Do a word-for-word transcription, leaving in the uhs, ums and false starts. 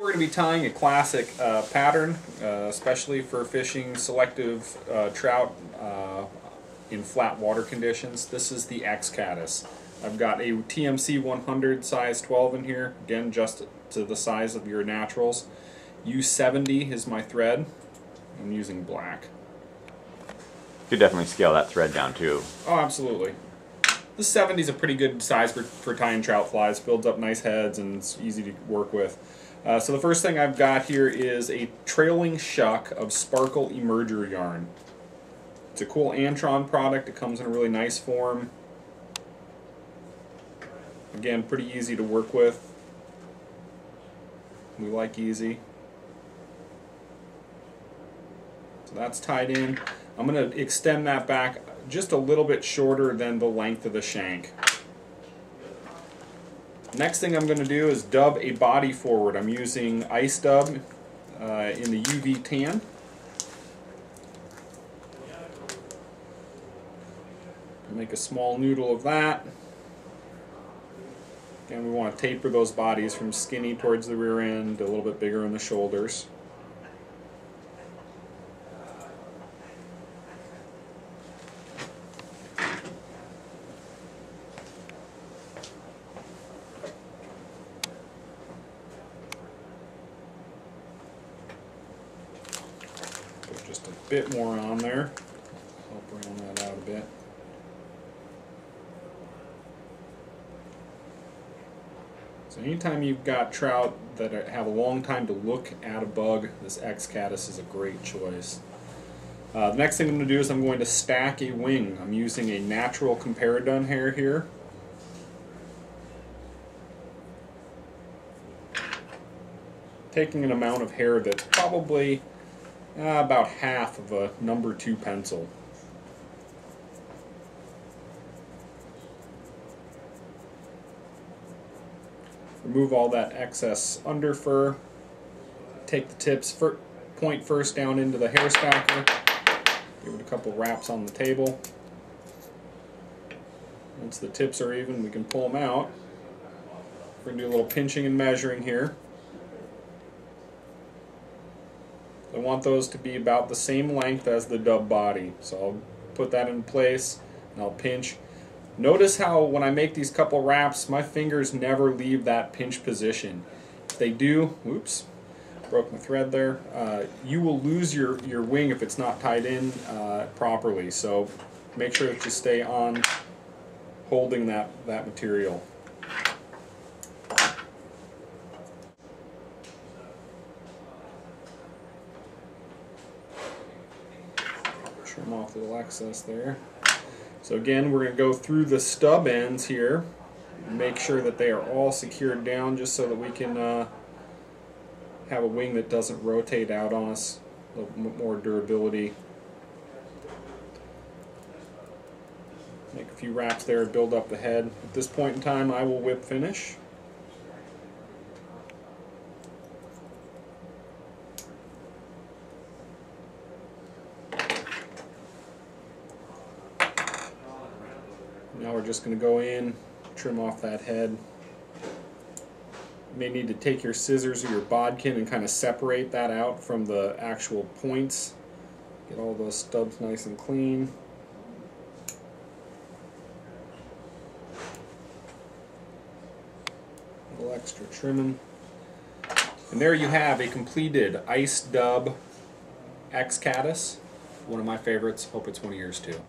We're going to be tying a classic uh, pattern, uh, especially for fishing selective uh, trout uh, in flat water conditions. This is the X-Caddis. I've got a T M C one hundred size twelve in here, again just to the size of your naturals. U seventy is my thread. I'm using black. You could definitely scale that thread down too. Oh, absolutely. The seventy is a pretty good size for, for tying trout flies. Builds up nice heads and it's easy to work with. Uh, so the first thing I've got here is a trailing shuck of Sparkle Emerger yarn. It's a cool Antron product. It comes in a really nice form. Again, pretty easy to work with. We like easy. So that's tied in. I'm going to extend that back just a little bit shorter than the length of the shank. Next thing I'm going to do is dub a body forward. I'm using Ice Dub uh, in the U V tan. Make a small noodle of that. And we want to taper those bodies from skinny towards the rear end, a little bit bigger in the shoulders. Just a bit more on there. I'll round that out a bit. So anytime you've got trout that have a long time to look at a bug, this X-Caddis is a great choice. Uh, the next thing I'm going to do is I'm going to stack a wing. I'm using a natural Comparadun hair here. Taking an amount of hair that's probably Uh, about half of a number two pencil. Remove all that excess under fur. Take the tips for, point first down into the hair stacker. Give it a couple wraps on the table. Once the tips are even, we can pull them out. We're going to do a little pinching and measuring here. I want those to be about the same length as the dub body, so I'll put that in place and I'll pinch. Notice how when I make these couple wraps, my fingers never leave that pinch position. If they do, oops, broke my thread there, uh, you will lose your, your wing if it's not tied in uh, properly, so make sure that you stay on holding that, that material. Trim off the little excess there. So again, we're going to go through the stub ends here, make sure that they are all secured down just so that we can uh, have a wing that doesn't rotate out on us, a little more durability. Make a few wraps there and build up the head. At this point in time, I will whip finish. Now we're just going to go in, trim off that head. You may need to take your scissors or your bodkin and kind of separate that out from the actual points. Get all those stubs nice and clean. A little extra trimming. And there you have a completed Ice Dub X-Caddis. One of my favorites. Hope it's one of yours too.